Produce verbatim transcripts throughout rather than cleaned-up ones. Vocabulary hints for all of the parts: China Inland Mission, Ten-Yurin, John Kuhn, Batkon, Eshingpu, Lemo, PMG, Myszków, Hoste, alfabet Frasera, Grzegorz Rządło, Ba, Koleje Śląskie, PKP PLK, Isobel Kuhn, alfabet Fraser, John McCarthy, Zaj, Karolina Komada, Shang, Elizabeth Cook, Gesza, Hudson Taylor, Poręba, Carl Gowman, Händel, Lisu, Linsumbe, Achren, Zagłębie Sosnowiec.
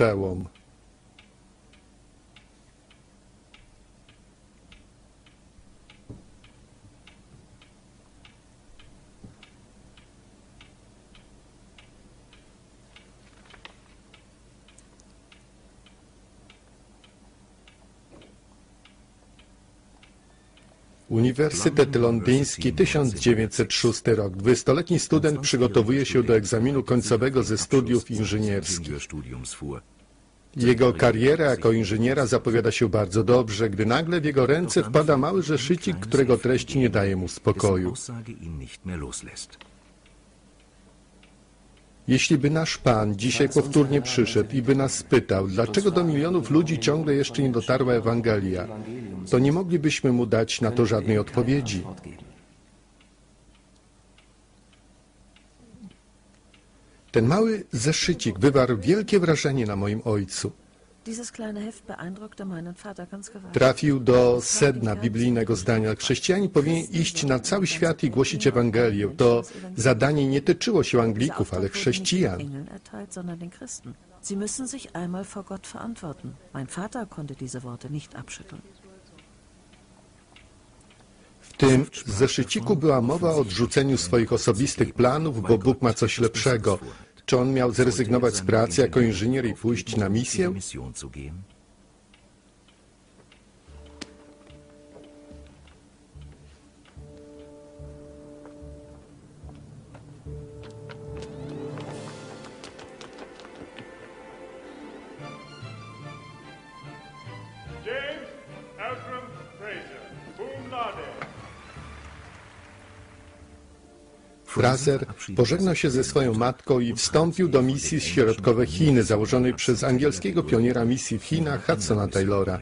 przełom. Uniwersytet Londyński, tysiąc dziewięćset szósty rok. Dwudziestoletni student przygotowuje się do egzaminu końcowego ze studiów inżynierskich. Jego kariera jako inżyniera zapowiada się bardzo dobrze, gdy nagle w jego ręce wpada mały zeszycik, którego treści nie daje mu spokoju. Jeśli by nasz Pan dzisiaj powtórnie przyszedł i by nas spytał, dlaczego do milionów ludzi ciągle jeszcze nie dotarła Ewangelia, to nie moglibyśmy mu dać na to żadnej odpowiedzi. Ten mały zeszycik wywarł wielkie wrażenie na moim ojcu. Trafił do sedna biblijnego zdania. Chrześcijanin powinien iść na cały świat i głosić Ewangelię. To zadanie nie tyczyło się Anglików, ale chrześcijan. W tym zeszyciku była mowa o odrzuceniu swoich osobistych planów, bo Bóg ma coś lepszego. Czy on miał zrezygnować z pracy jako inżynier i pójść na misję? James Outram Fraser, Boom Nade. Fraser pożegnał się ze swoją matką i wstąpił do misji z środkowe Chiny, założonej przez angielskiego pioniera misji w Chinach, Hudsona Taylora.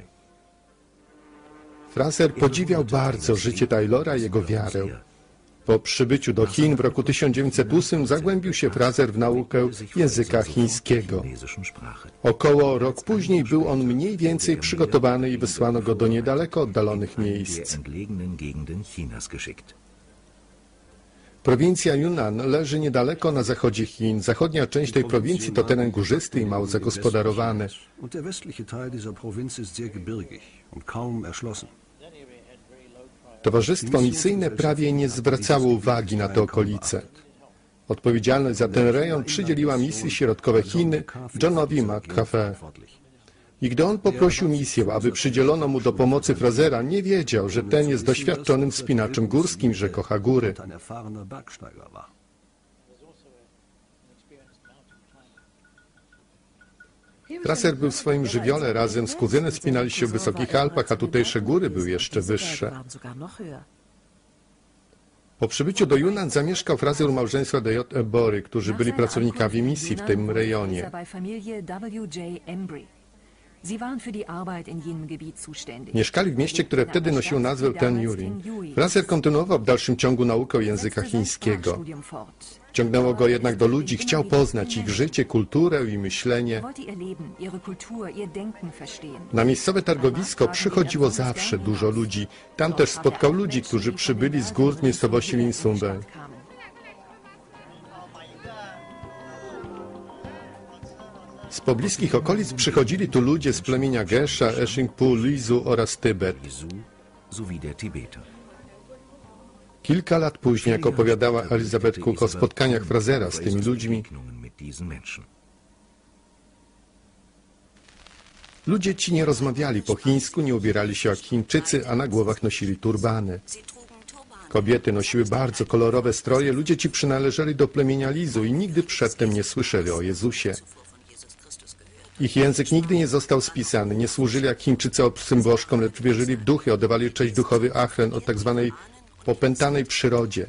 Fraser podziwiał bardzo życie Taylora i jego wiarę. Po przybyciu do Chin w roku tysiąc dziewięćset ósmym zagłębił się Fraser w naukę języka chińskiego. Około rok później był on mniej więcej przygotowany i wysłano go do niedaleko oddalonych miejsc. Prowincja Yunnan leży niedaleko na zachodzie Chin. Zachodnia część tej prowincji to teren górzysty i mało zagospodarowany. Towarzystwo misyjne prawie nie zwracało uwagi na te okolice. Odpowiedzialność za ten rejon przydzieliła misji środkowe Chiny Johnowi McCarthy. I gdy on poprosił misję, aby przydzielono mu do pomocy Frasera, nie wiedział, że ten jest doświadczonym wspinaczem górskim, że kocha góry. Fraser był w swoim żywiole, razem z kuzynem spinali się w Wysokich Alpach, a tutejsze góry były jeszcze wyższe. Po przybyciu do Yunnan zamieszkał Fraser u małżeństwa J. E. Bory, którzy byli pracownikami misji w tym rejonie. Mieszkali w mieście, które wtedy nosiło nazwę Ten-Yurin. Fraser kontynuował w dalszym ciągu naukę języka chińskiego. Ciągnęło go jednak do ludzi, chciał poznać ich życie, kulturę i myślenie. Na miejscowe targowisko przychodziło zawsze dużo ludzi. Tam też spotkał ludzi, którzy przybyli z gór w miejscowości Linsumbe. Z pobliskich okolic przychodzili tu ludzie z plemienia Gesza, Eshingpu, Lisu oraz Tybet. Kilka lat później, jak opowiadała Elizabeth Cook o spotkaniach Frasera z tymi ludźmi, ludzie ci nie rozmawiali po chińsku, nie ubierali się jak Chińczycy, a na głowach nosili turbany. Kobiety nosiły bardzo kolorowe stroje, ludzie ci przynależeli do plemienia Lisu i nigdy przedtem nie słyszeli o Jezusie. Ich język nigdy nie został spisany, nie służyli jak Chińczycy obcym bożkom, lecz wierzyli w duchy, oddawali cześć duchowi Achren o tak zwanej opętanej przyrodzie.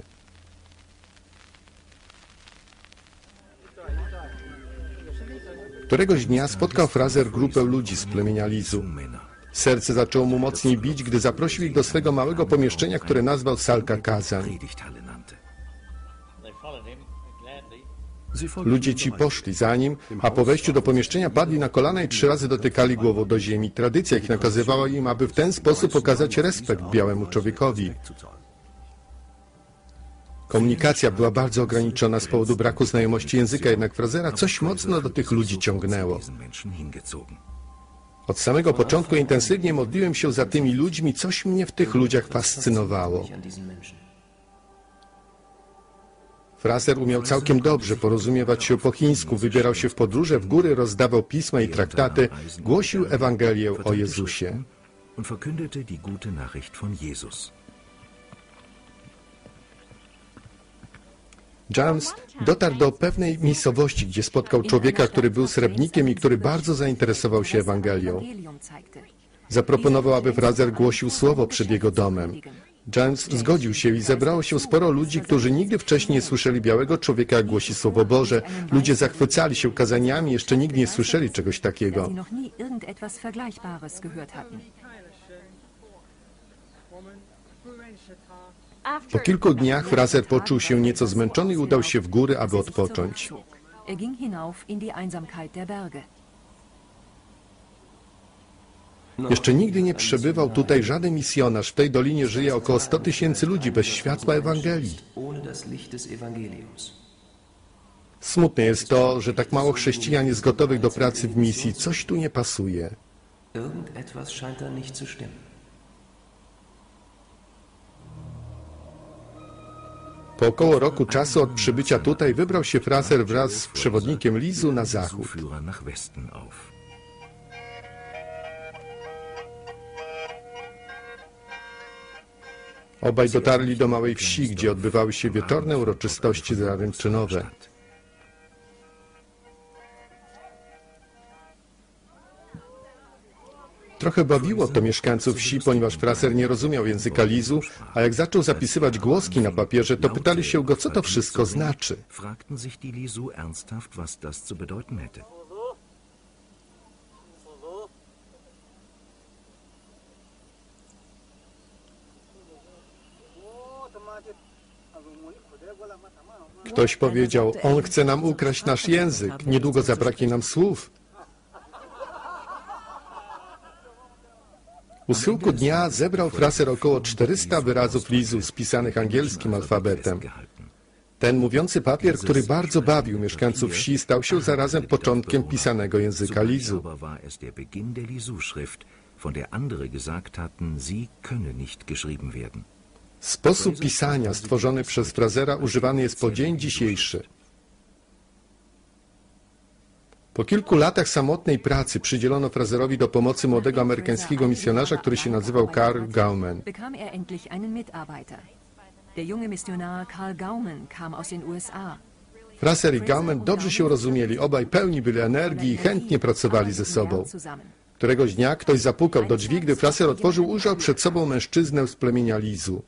Któregoś dnia spotkał Fraser grupę ludzi z plemienia Lisu. Serce zaczęło mu mocniej bić, gdy zaprosił ich do swego małego pomieszczenia, które nazwał Salka Kazan. Ludzie ci poszli za nim, a po wejściu do pomieszczenia padli na kolana i trzy razy dotykali głową do ziemi. Tradycja ich nakazywała im, aby w ten sposób okazać respekt białemu człowiekowi. Komunikacja była bardzo ograniczona z powodu braku znajomości języka, jednak Frasera coś mocno do tych ludzi ciągnęło. Od samego początku intensywnie modliłem się za tymi ludźmi, coś mnie w tych ludziach fascynowało. Fraser umiał całkiem dobrze porozumiewać się po chińsku, wybierał się w podróże w góry, rozdawał pisma i traktaty, głosił Ewangelię o Jezusie. James dotarł do pewnej miejscowości, gdzie spotkał człowieka, który był srebrnikiem i który bardzo zainteresował się Ewangelią. Zaproponował, aby Fraser głosił słowo przed jego domem. James zgodził się i zebrało się sporo ludzi, którzy nigdy wcześniej nie słyszeli białego człowieka, jak głosi Słowo Boże. Ludzie zachwycali się kazaniami, jeszcze nigdy nie słyszeli czegoś takiego. Po kilku dniach Fraser poczuł się nieco zmęczony i udał się w góry, aby odpocząć. Jeszcze nigdy nie przebywał tutaj żaden misjonarz. W tej dolinie żyje około sto tysięcy ludzi bez światła Ewangelii. Smutne jest to, że tak mało chrześcijan jest gotowych do pracy w misji. Coś tu nie pasuje. Po około roku czasu od przybycia tutaj wybrał się Fraser wraz z przewodnikiem Lisu na zachód. Obaj dotarli do małej wsi, gdzie odbywały się wieczorne uroczystości zaręczynowe. Trochę bawiło to mieszkańców wsi, ponieważ Fraser nie rozumiał języka Lisu, a jak zaczął zapisywać głoski na papierze, to pytali się go, co to wszystko znaczy. Ktoś powiedział, on chce nam ukraść nasz język, niedługo zabraknie nam słów. U schyłku dnia zebrał Fraser około czterysta wyrazów Lisu spisanych angielskim alfabetem. Ten mówiący papier, który bardzo bawił mieszkańców wsi, stał się zarazem początkiem pisanego języka Lisu. Sposób pisania stworzony przez Frasera używany jest po dzień dzisiejszy. Po kilku latach samotnej pracy przydzielono Fraserowi do pomocy młodego amerykańskiego misjonarza, który się nazywał Carl Gowman. Fraser i Gowman dobrze się rozumieli, obaj pełni byli energii i chętnie pracowali ze sobą. Któregoś dnia ktoś zapukał do drzwi, gdy Fraser otworzył, ujrzał przed sobą mężczyznę z plemienia Lisu.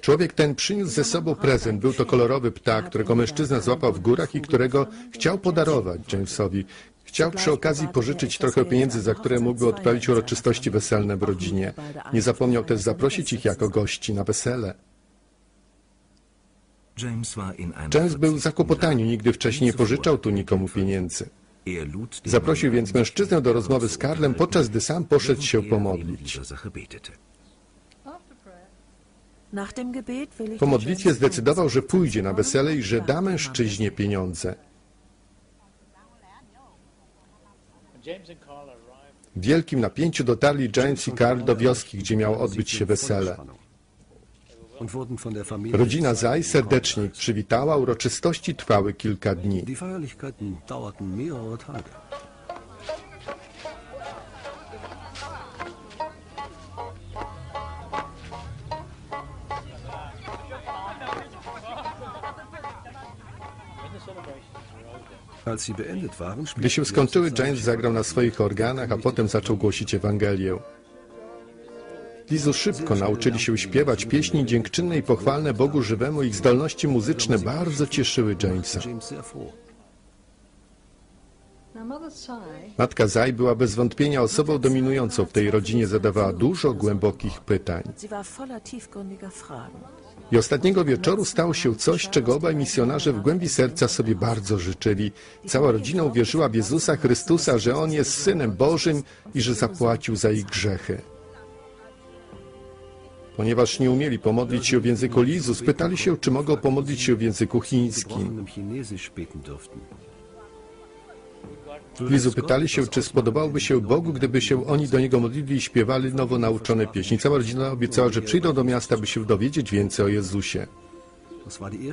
Człowiek ten przyniósł ze sobą prezent. Był to kolorowy ptak, którego mężczyzna złapał w górach i którego chciał podarować Jamesowi. Chciał przy okazji pożyczyć trochę pieniędzy, za które mógłby odprawić uroczystości weselne w rodzinie. Nie zapomniał też zaprosić ich jako gości na wesele. James był w zakłopotaniu, nigdy wcześniej nie pożyczał tu nikomu pieniędzy. Zaprosił więc mężczyznę do rozmowy z Karlem, podczas gdy sam poszedł się pomodlić. Po modlitwie zdecydował, że pójdzie na wesele i że da mężczyźnie pieniądze. W wielkim napięciu dotarli James i Carl do wioski, gdzie miało odbyć się wesele. Rodzina Zaj serdecznie ich przywitała, uroczystości trwały kilka dni. Gdy się skończyły, James zagrał na swoich organach, a potem zaczął głosić Ewangelię. Lisu szybko nauczyli się śpiewać pieśni dziękczynne i pochwalne Bogu żywemu. Ich zdolności muzyczne bardzo cieszyły Jamesa. Matka Zaj była bez wątpienia osobą dominującą w tej rodzinie, zadawała dużo głębokich pytań. I ostatniego wieczoru stało się coś, czego obaj misjonarze w głębi serca sobie bardzo życzyli. Cała rodzina uwierzyła w Jezusa Chrystusa, że On jest Synem Bożym i że zapłacił za ich grzechy. Ponieważ nie umieli pomodlić się w języku Lisu, spytali się, czy mogą pomodlić się w języku chińskim. Lisu pytali się, czy spodobałoby się Bogu, gdyby się oni do Niego modlili i śpiewali nowo nauczone pieśni. Cała rodzina obiecała, że przyjdą do miasta, by się dowiedzieć więcej o Jezusie.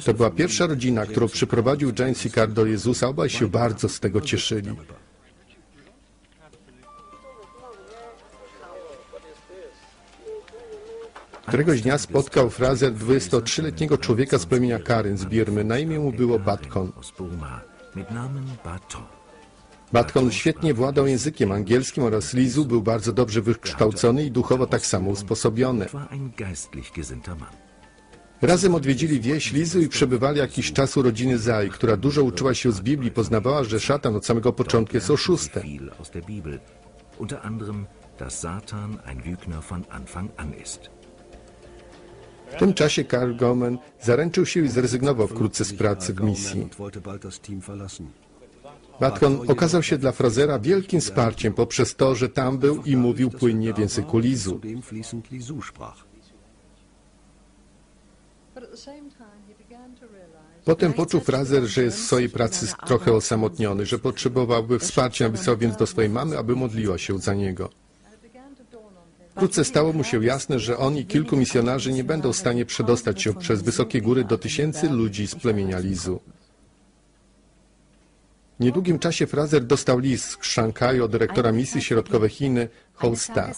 To była pierwsza rodzina, którą przyprowadził James i Carl do Jezusa. Obaj się bardzo z tego cieszyli. Któregoś dnia spotkał Fraser dwudziestotrzyletniego człowieka z plemienia Karen z Birmy. Na imię mu było Batkon. Batkon świetnie władał językiem angielskim oraz Lisu, był bardzo dobrze wykształcony i duchowo tak samo usposobiony. Razem odwiedzili wieś Lisu i przebywali jakiś czas u rodziny Zaj, która dużo uczyła się z Biblii, poznawała, że szatan od samego początku jest oszustem. W tym czasie Carl Gowman zaręczył się i zrezygnował wkrótce z pracy w misji. Batkon okazał się dla Frasera wielkim wsparciem poprzez to, że tam był i mówił płynnie w języku Lisu. Potem poczuł Fraser, że jest w swojej pracy trochę osamotniony, że potrzebowałby wsparcia, napisał więc do swojej mamy, aby modliła się za niego. Wkrótce stało mu się jasne, że on i kilku misjonarzy nie będą w stanie przedostać się przez wysokie góry do tysięcy ludzi z plemienia Lisu. W niedługim czasie Fraser dostał list z Szanghaju od dyrektora misji środkowe Chiny, Hoste.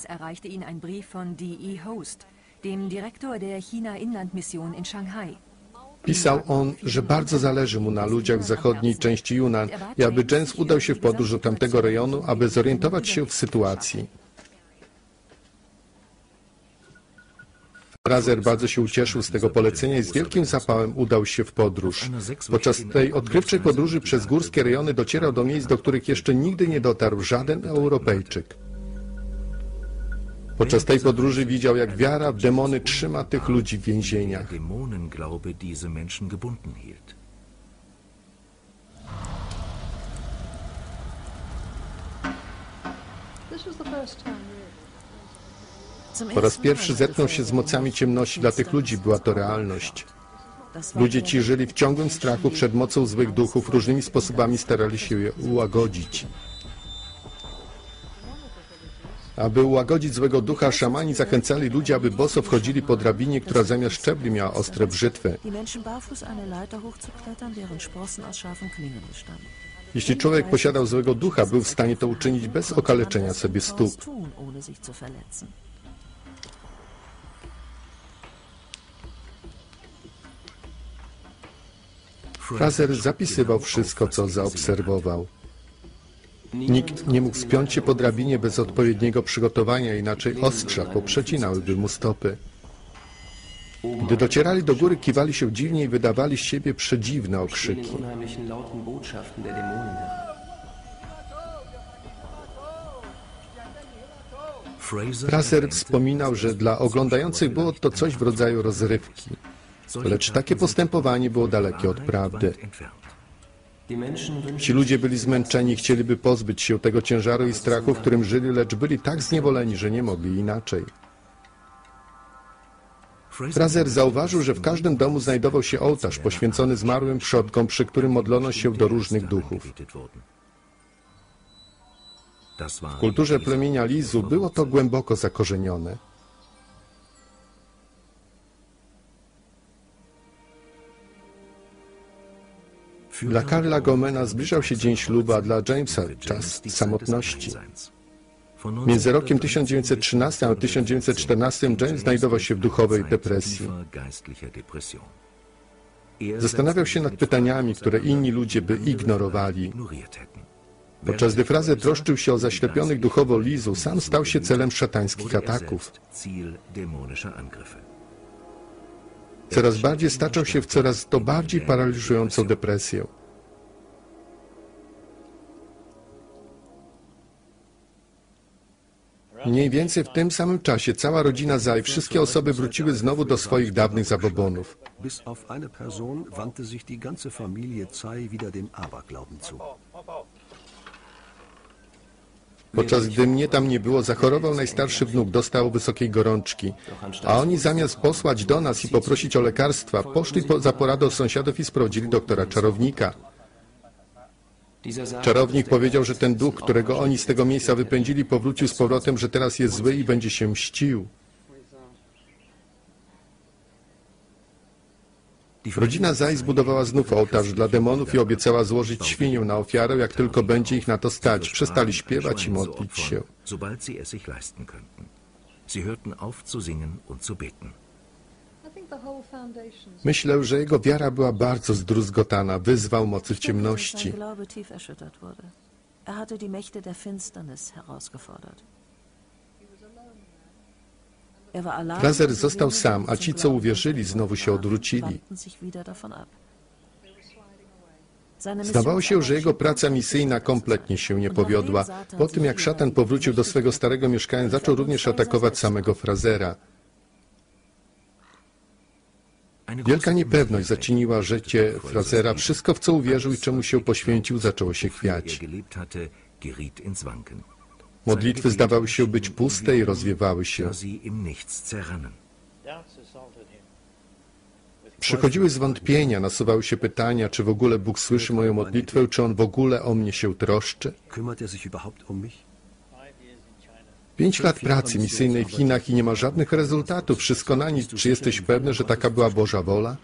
Pisał on, że bardzo zależy mu na ludziach w zachodniej części Yunnan i aby James udał się w podróż do tamtego rejonu, aby zorientować się w sytuacji. Fraser bardzo się ucieszył z tego polecenia i z wielkim zapałem udał się w podróż. Podczas tej odkrywczej podróży przez górskie rejony docierał do miejsc, do których jeszcze nigdy nie dotarł żaden Europejczyk. Podczas tej podróży widział, jak wiara w demony trzyma tych ludzi w więzieniach. Po raz pierwszy zetknął się z mocami ciemności. Dla tych ludzi była to realność. Ludzie ci żyli w ciągłym strachu przed mocą złych duchów, różnymi sposobami starali się je ułagodzić. Aby ułagodzić złego ducha, szamani zachęcali ludzi, aby boso wchodzili po drabinie, która zamiast szczebli miała ostre brzytwy. Jeśli człowiek posiadał złego ducha, był w stanie to uczynić bez okaleczenia sobie stóp. Fraser zapisywał wszystko, co zaobserwował. Nikt nie mógł spiąć się po drabinie bez odpowiedniego przygotowania, inaczej ostrza poprzecinałyby mu stopy. Gdy docierali do góry, kiwali się dziwnie i wydawali z siebie przedziwne okrzyki. Fraser wspominał, że dla oglądających było to coś w rodzaju rozrywki. Lecz takie postępowanie było dalekie od prawdy. Ci ludzie byli zmęczeni, chcieliby pozbyć się tego ciężaru i strachu, w którym żyli, lecz byli tak zniewoleni, że nie mogli inaczej. Fraser zauważył, że w każdym domu znajdował się ołtarz poświęcony zmarłym przodkom, przy którym modlono się do różnych duchów. W kulturze plemienia Lisu było to głęboko zakorzenione. Dla Carla Gowmana zbliżał się dzień ślubu, a dla Jamesa czas samotności. Między rokiem tysiąc dziewięćset trzynastym a tysiąc dziewięćset czternastym James znajdował się w duchowej depresji. Zastanawiał się nad pytaniami, które inni ludzie by ignorowali. Podczas gdy Fraser troszczył się o zaślepionych duchowo Lisu, sam stał się celem szatańskich ataków. Coraz bardziej staczał się w coraz to bardziej paraliżującą depresję. Mniej więcej w tym samym czasie cała rodzina Zaj, wszystkie osoby wróciły znowu do swoich dawnych zabobonów. Podczas gdy mnie tam nie było, zachorował najstarszy wnuk, dostał wysokiej gorączki. A oni zamiast posłać do nas i poprosić o lekarstwa, poszli po, za poradą sąsiadów i sprawdzili doktora czarownika. Czarownik powiedział, że ten duch, którego oni z tego miejsca wypędzili, powrócił z powrotem, że teraz jest zły i będzie się mścił. Rodzina Zaj zbudowała znów ołtarz dla demonów i obiecała złożyć świnię na ofiarę, jak tylko będzie ich na to stać. Przestali śpiewać i modlić się. Myślę, że jego wiara była bardzo zdruzgotana, wyzwał mocy w ciemności. Fraser został sam, a ci, co uwierzyli, znowu się odwrócili. Zdawało się, że jego praca misyjna kompletnie się nie powiodła. Po tym, jak szatan powrócił do swego starego mieszkania, zaczął również atakować samego Frasera. Wielka niepewność zaczyniła życie Frasera. Wszystko, w co uwierzył i czemu się poświęcił, zaczęło się chwiać. Modlitwy zdawały się być puste i rozwiewały się. Przychodziły zwątpienia, nasuwały się pytania, czy w ogóle Bóg słyszy moją modlitwę, czy On w ogóle o mnie się troszczy. Pięć lat pracy misyjnej w Chinach i nie ma żadnych rezultatów. Wszystko na nic. Czy jesteś pewny, że taka była Boża wola?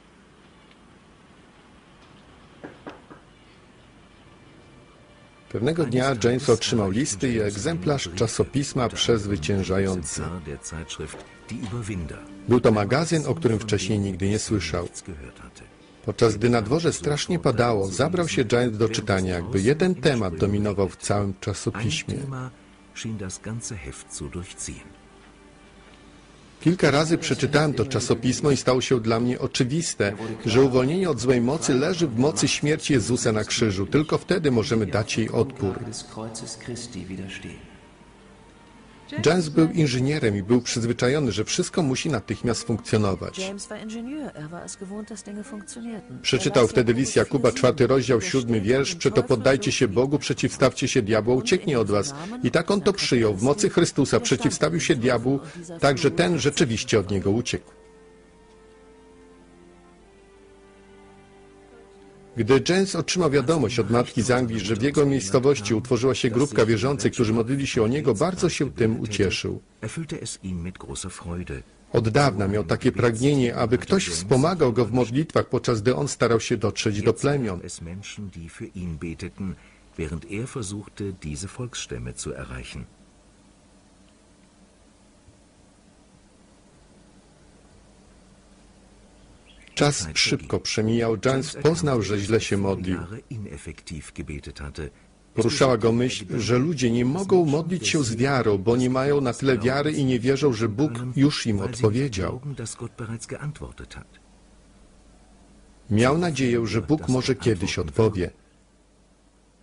Pewnego dnia James otrzymał listy i egzemplarz czasopisma Przezwyciężający. Był to magazyn, o którym wcześniej nigdy nie słyszał. Podczas gdy na dworze strasznie padało, zabrał się James do czytania, jakby jeden temat dominował w całym czasopiśmie. Kilka razy przeczytałem to czasopismo i stało się dla mnie oczywiste, że uwolnienie od złej mocy leży w mocy śmierci Jezusa na krzyżu. Tylko wtedy możemy dać jej odpór. James był inżynierem i był przyzwyczajony, że wszystko musi natychmiast funkcjonować. Przeczytał wtedy list Jakuba, czwarty rozdział, siódmy wiersz, przeto poddajcie się Bogu, przeciwstawcie się diabłu, ucieknie od was. I tak on to przyjął. W mocy Chrystusa przeciwstawił się diabłu, tak że ten rzeczywiście od niego uciekł. Gdy James otrzymał wiadomość od matki z Anglii, że w jego miejscowości utworzyła się grupka wierzących, którzy modlili się o niego, bardzo się tym ucieszył. Od dawna miał takie pragnienie, aby ktoś wspomagał go w modlitwach, podczas gdy on starał się dotrzeć do plemion. Czas szybko przemijał. James poznał, że źle się modlił. Poruszała go myśl, że ludzie nie mogą modlić się z wiarą, bo nie mają na tyle wiary i nie wierzą, że Bóg już im odpowiedział. Miał nadzieję, że Bóg może kiedyś odpowie.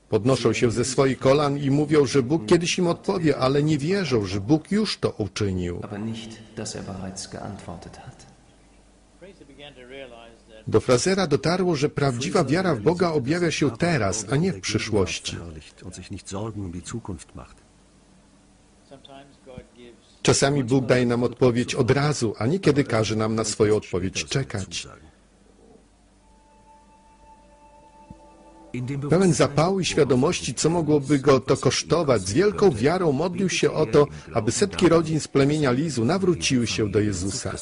Podnoszą się ze swoich kolan i mówią, że Bóg kiedyś im odpowie, ale nie wierzą, że Bóg już to uczynił. Do Frasera dotarło, że prawdziwa wiara w Boga objawia się teraz, a nie w przyszłości. Czasami Bóg daje nam odpowiedź od razu, a niekiedy każe nam na swoją odpowiedź czekać. Pełen zapału i świadomości, co mogłoby go to kosztować, z wielką wiarą modlił się o to, aby setki rodzin z plemienia Lisu nawróciły się do Jezusa.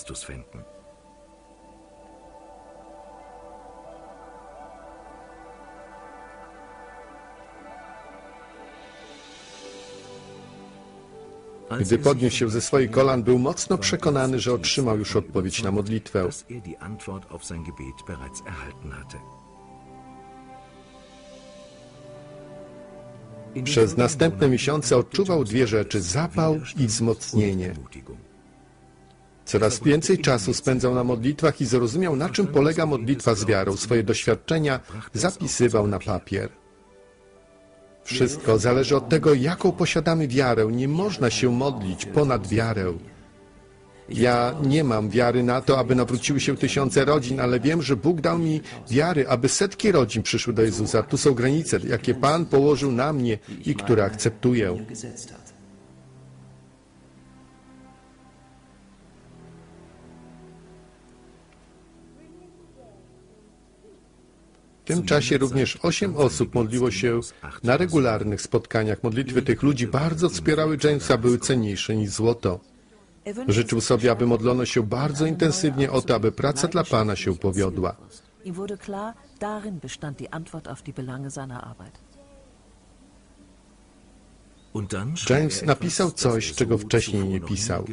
Gdy podniósł się ze swoich kolan, był mocno przekonany, że otrzymał już odpowiedź na modlitwę. Przez następne miesiące odczuwał dwie rzeczy: zapał i wzmocnienie. Coraz więcej czasu spędzał na modlitwach i zrozumiał, na czym polega modlitwa z wiarą. Swoje doświadczenia zapisywał na papier. Wszystko zależy od tego, jaką posiadamy wiarę. Nie można się modlić ponad wiarę. Ja nie mam wiary na to, aby nawróciły się tysiące rodzin, ale wiem, że Bóg dał mi wiary, aby setki rodzin przyszły do Jezusa. Tu są granice, jakie Pan położył na mnie i które akceptuję. W tym czasie również osiem osób modliło się na regularnych spotkaniach. Modlitwy tych ludzi bardzo wspierały Jamesa, były cenniejsze niż złoto. Życzył sobie, aby modlono się bardzo intensywnie o to, aby praca dla Pana się powiodła. James napisał coś, czego wcześniej nie pisał.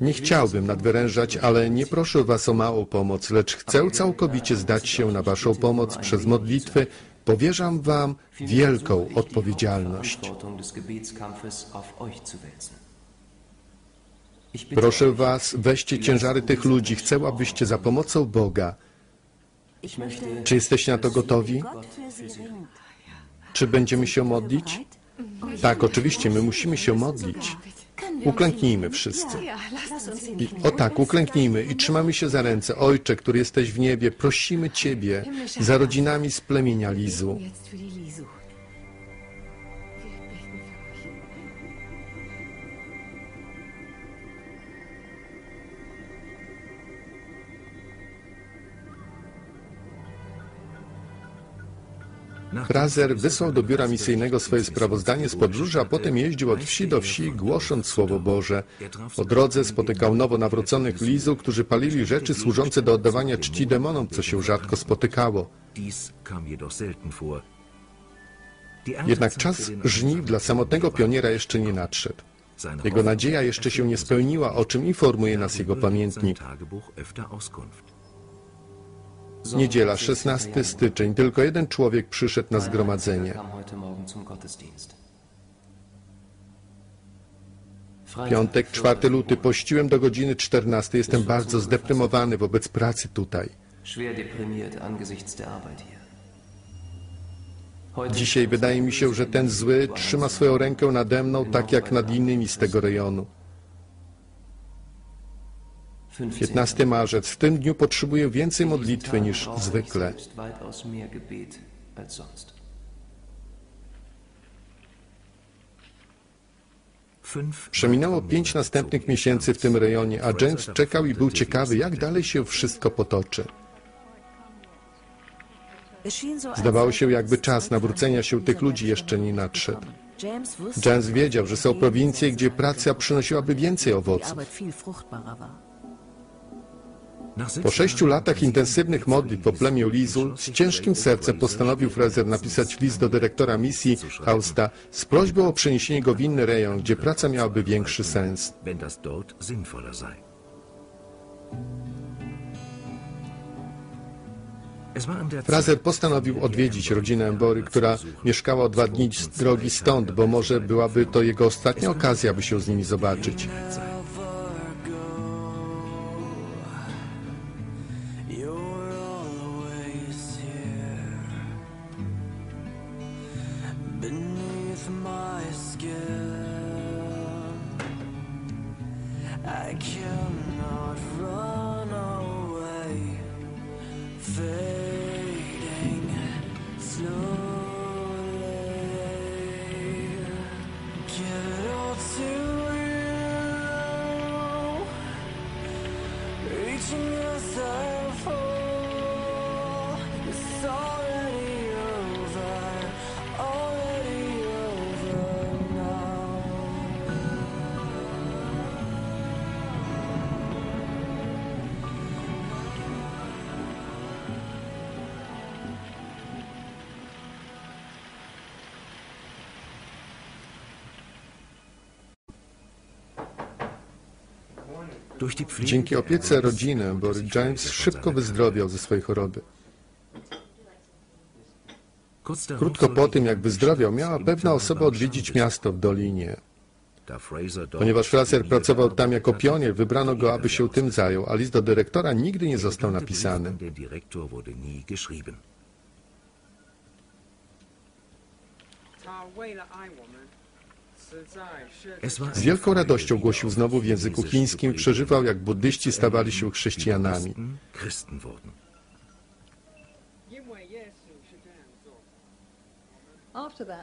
Nie chciałbym nadwyrężać, ale nie proszę Was o małą pomoc, lecz chcę całkowicie zdać się na Waszą pomoc przez modlitwy. Powierzam Wam wielką odpowiedzialność. Proszę Was, weźcie ciężary tych ludzi. Chcę, abyście za pomocą Boga. Czy jesteście na to gotowi? Czy będziemy się modlić? Tak, oczywiście, my musimy się modlić. Uklęknijmy wszyscy. I, o tak, uklęknijmy i trzymamy się za ręce. Ojcze, który jesteś w niebie, prosimy Ciebie za rodzinami z plemienia Lisu. Fraser wysłał do biura misyjnego swoje sprawozdanie z podróży, a potem jeździł od wsi do wsi, głosząc Słowo Boże. Po drodze spotykał nowo nawróconych Lisu, którzy palili rzeczy służące do oddawania czci demonom, co się rzadko spotykało. Jednak czas żniw dla samotnego pioniera jeszcze nie nadszedł. Jego nadzieja jeszcze się nie spełniła, o czym informuje nas jego pamiętnik. Niedziela, szesnastego stycznia. Tylko jeden człowiek przyszedł na zgromadzenie. Piątek, czwartego lutego. Pościłem do godziny czternastej. Jestem bardzo zdeprymowany wobec pracy tutaj. Dzisiaj wydaje mi się, że ten zły trzyma swoją rękę nade mną, tak jak nad innymi z tego rejonu. piętnastego marca. W tym dniu potrzebuję więcej modlitwy niż zwykle. Przeminęło pięć następnych miesięcy w tym rejonie, a James czekał i był ciekawy, jak dalej się wszystko potoczy. Zdawało się, jakby czas nawrócenia się tych ludzi jeszcze nie nadszedł. James wiedział, że są prowincje, gdzie praca przynosiłaby więcej owoców. Po sześciu latach intensywnych modlitw po plemię Lisu z ciężkim sercem postanowił Fraser napisać list do dyrektora misji Hoste z prośbą o przeniesienie go w inny rejon, gdzie praca miałaby większy sens. Fraser postanowił odwiedzić rodzinę Bory, która mieszkała o dwa dni drogi stąd, bo może byłaby to jego ostatnia okazja, aby się z nimi zobaczyć. Dzięki opiece rodziny Bory James szybko wyzdrowiał ze swojej choroby. Krótko po tym, jak wyzdrowiał, miała pewna osoba odwiedzić miasto w Dolinie. Ponieważ Fraser pracował tam jako pionier, wybrano go, aby się tym zajął, a list do dyrektora nigdy nie został napisany. Z wielką radością głosił znowu w języku chińskim, przeżywał, jak buddyści stawali się chrześcijanami.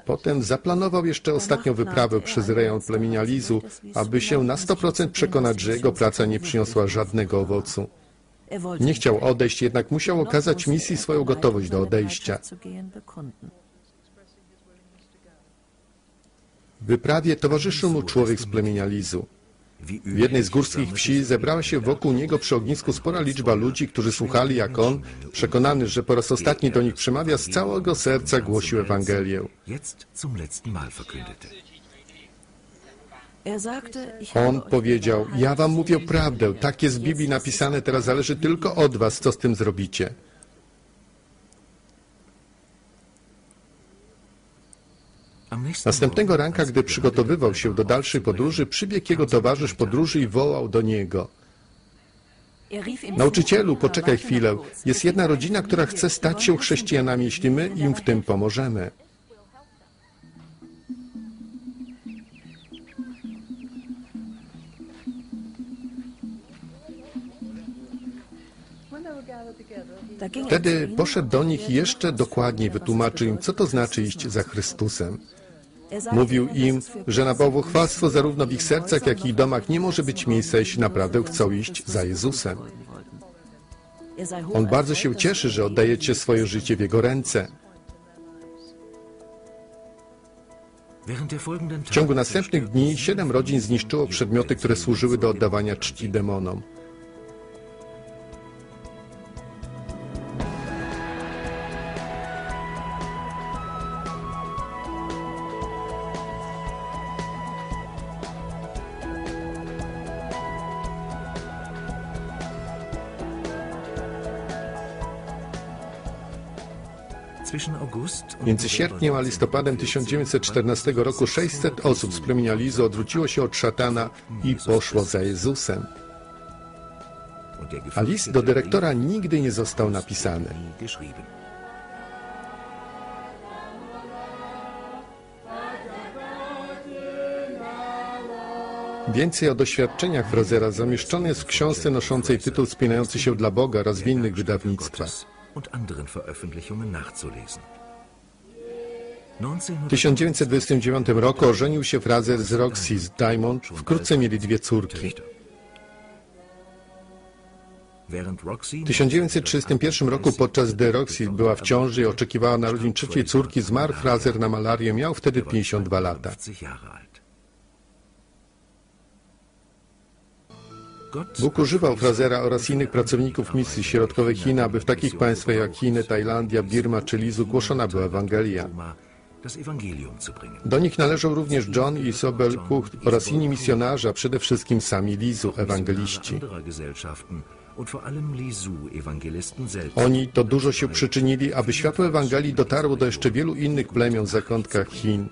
Potem zaplanował jeszcze ostatnią wyprawę przez rejon plemienia Lisu, aby się na sto procent przekonać, że jego praca nie przyniosła żadnego owocu. Nie chciał odejść, jednak musiał okazać misji swoją gotowość do odejścia. W wyprawie towarzyszył mu człowiek z plemienia Lisu. W jednej z górskich wsi zebrała się wokół niego przy ognisku spora liczba ludzi, którzy słuchali, jak on, przekonany, że po raz ostatni do nich przemawia, z całego serca głosił Ewangelię. On powiedział, ja wam mówię prawdę, tak jest w Biblii napisane, teraz zależy tylko od was, co z tym zrobicie. Następnego ranka, gdy przygotowywał się do dalszej podróży, przybiegł jego towarzysz podróży i wołał do niego. Nauczycielu, poczekaj chwilę. Jest jedna rodzina, która chce stać się chrześcijanami, jeśli my im w tym pomożemy. Wtedy poszedł do nich i jeszcze dokładniej wytłumaczył im, co to znaczy iść za Chrystusem. Mówił im, że na bałwochwalstwo zarówno w ich sercach, jak i domach nie może być miejsca, jeśli naprawdę chcą iść za Jezusem. On bardzo się cieszy, że oddajecie swoje życie w Jego ręce. W ciągu następnych dni siedem rodzin zniszczyło przedmioty, które służyły do oddawania czci demonom. Między sierpniem a listopadem tysiąc dziewięćset czternastego roku sześćset osób z plemienia Lisu odwróciło się od szatana i poszło za Jezusem. A list do dyrektora nigdy nie został napisany. Więcej o doświadczeniach Frasera zamieszczone jest w książce noszącej tytuł Spinający się dla Boga oraz w innych wydawnictwach. W tysiąc dziewięćset dwudziestym dziewiątym roku ożenił się Fraser z Roxy Diamond, wkrótce mieli dwie córki. W tysiąc dziewięćset trzydziestym pierwszym roku, podczas gdy Roxy była w ciąży i oczekiwała narodzin trzeciej córki, zmarł Fraser na malarię, miał wtedy pięćdziesiąt dwa lata. Bóg używał Frasera oraz innych pracowników misji środkowej Chin, aby w takich państwach jak Chiny, Tajlandia, Birma czy Lisu głoszona była Ewangelia. Do nich należą również John i Isobel Kuhn oraz inni misjonarze, a przede wszystkim sami Lisu, ewangeliści. Oni to dużo się przyczynili, aby światło Ewangelii dotarło do jeszcze wielu innych plemion w zakątkach Chin.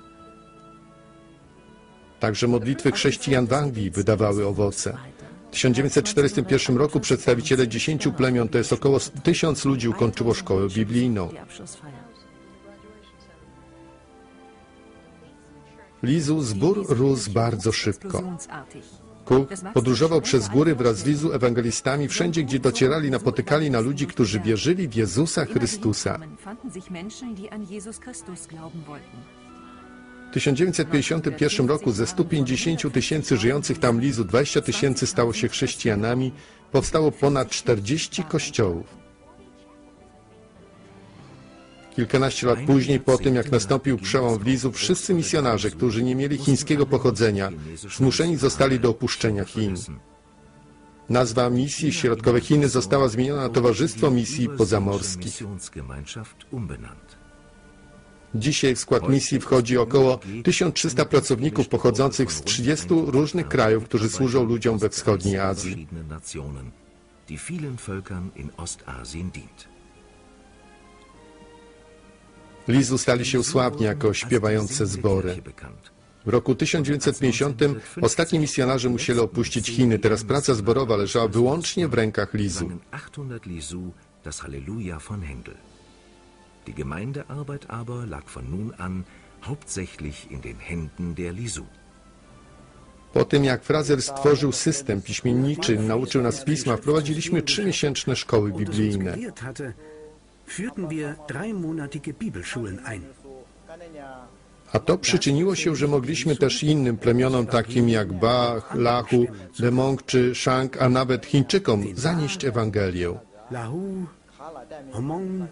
Także modlitwy chrześcijan w Anglii wydawały owoce. W tysiąc dziewięćset czterdziestym pierwszym roku przedstawiciele dziesięciu plemion, to jest około tysiąc ludzi, ukończyło szkołę biblijną. W Lisu zbór rósł bardzo szybko. Cook podróżował przez góry wraz z Lisu ewangelistami wszędzie, gdzie docierali, napotykali na ludzi, którzy wierzyli w Jezusa Chrystusa. W tysiąc dziewięćset pięćdziesiątym pierwszym roku ze stu pięćdziesięciu tysięcy żyjących tam Lisu dwadzieścia tysięcy stało się chrześcijanami, powstało ponad czterdzieści kościołów. Kilkanaście lat później, po tym jak nastąpił przełom w Lisu, wszyscy misjonarze, którzy nie mieli chińskiego pochodzenia, zmuszeni zostali do opuszczenia Chin. Nazwa misji środkowe Chiny została zmieniona na Towarzystwo Misji Pozamorskich. Dzisiaj w skład misji wchodzi około tysiąc trzystu pracowników pochodzących z trzydziestu różnych krajów, którzy służą ludziom we wschodniej Azji. Lisu stali się sławni jako śpiewające zbory. W roku tysiąc dziewięćset pięćdziesiątym ostatni misjonarze musieli opuścić Chiny. Teraz praca zborowa leżała wyłącznie w rękach Lisu. Das Halleluja von Händel. Die Gemeindearbeit aber lag von nun an hauptsächlich in den Händen der Lisu. Po tym, jak Fraser stworzył system piśmienniczy, nauczył nas pisma, wprowadziliśmy trzymiesięczne szkoły biblijne. A to przyczyniło się, że mogliśmy też innym plemionom, takim jak Ba, Lahu, Lemo czy Shang, a nawet Chińczykom, zanieść Ewangelię. Lahu, Homong,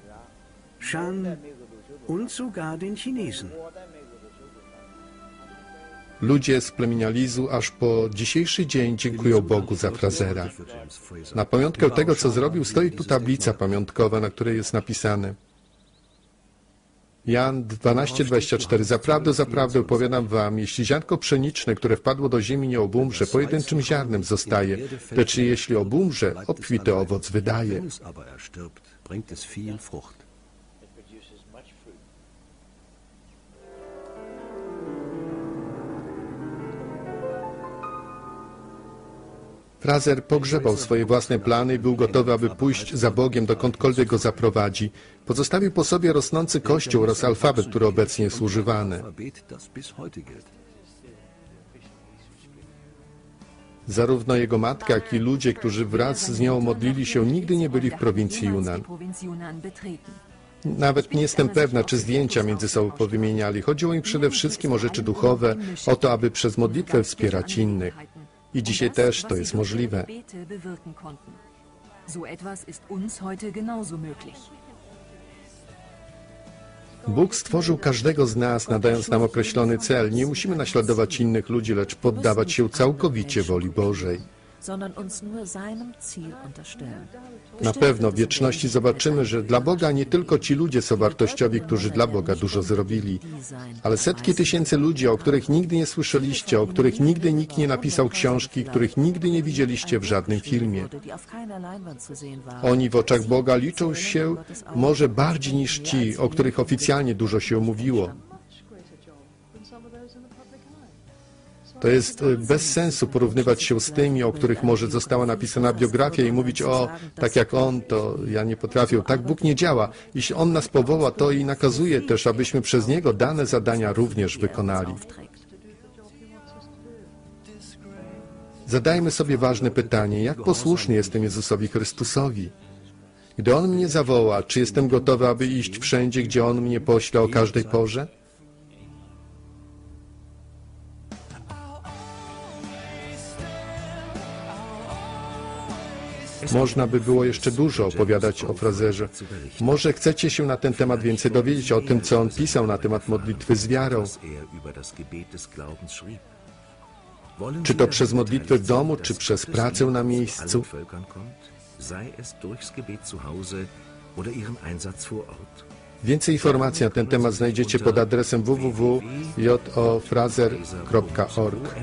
Shang und sogar den Chinesen. Ludzie z plemienia Lisu aż po dzisiejszy dzień dziękują Bogu za Frasera. Na pamiątkę tego, co zrobił, stoi tu tablica pamiątkowa, na której jest napisane Jan dwanaście, dwadzieścia cztery. Zaprawdę, zaprawdę powiadam wam, jeśli ziarnko pszeniczne, które wpadło do ziemi, nie obumrze, pojedynczym ziarnem zostaje, lecz jeśli obumrze, obfity owoc wydaje. Fraser pogrzebał swoje własne plany i był gotowy, aby pójść za Bogiem, dokądkolwiek go zaprowadzi. Pozostawił po sobie rosnący Kościół oraz alfabet, który obecnie jest używany. Zarówno jego matka, jak i ludzie, którzy wraz z nią modlili się, nigdy nie byli w prowincji Yunnan. Nawet nie jestem pewna, czy zdjęcia między sobą powymieniali. Chodziło im przede wszystkim o rzeczy duchowe, o to, aby przez modlitwę wspierać innych. I dzisiaj też to jest możliwe. Bóg stworzył każdego z nas, nadając nam określony cel. Nie musimy naśladować innych ludzi, lecz poddawać się całkowicie woli Bożej. Na pewno w wieczności zobaczymy, że dla Boga nie tylko ci ludzie są wartościowi, którzy dla Boga dużo zrobili, ale setki tysięcy ludzi, o których nigdy nie słyszeliście, o których nigdy nikt nie napisał książki, których nigdy nie widzieliście w żadnym filmie. Oni w oczach Boga liczą się może bardziej niż ci, o których oficjalnie dużo się mówiło. To jest bez sensu porównywać się z tymi, o których może została napisana biografia i mówić, o, tak jak on, to ja nie potrafię. Tak Bóg nie działa. Jeśli On nas powoła, to i nakazuje też, abyśmy przez Niego dane zadania również wykonali. Zadajmy sobie ważne pytanie, jak posłuszny jestem Jezusowi Chrystusowi? Gdy On mnie zawoła, czy jestem gotowy, aby iść wszędzie, gdzie On mnie pośle o każdej porze? Można by było jeszcze dużo opowiadać o Fraserze. Może chcecie się na ten temat więcej dowiedzieć, o tym, co on pisał na temat modlitwy z wiarą. Czy to przez modlitwę w domu, czy przez pracę na miejscu? Więcej informacji na ten temat znajdziecie pod adresem w w w kropka j o fraser kropka org.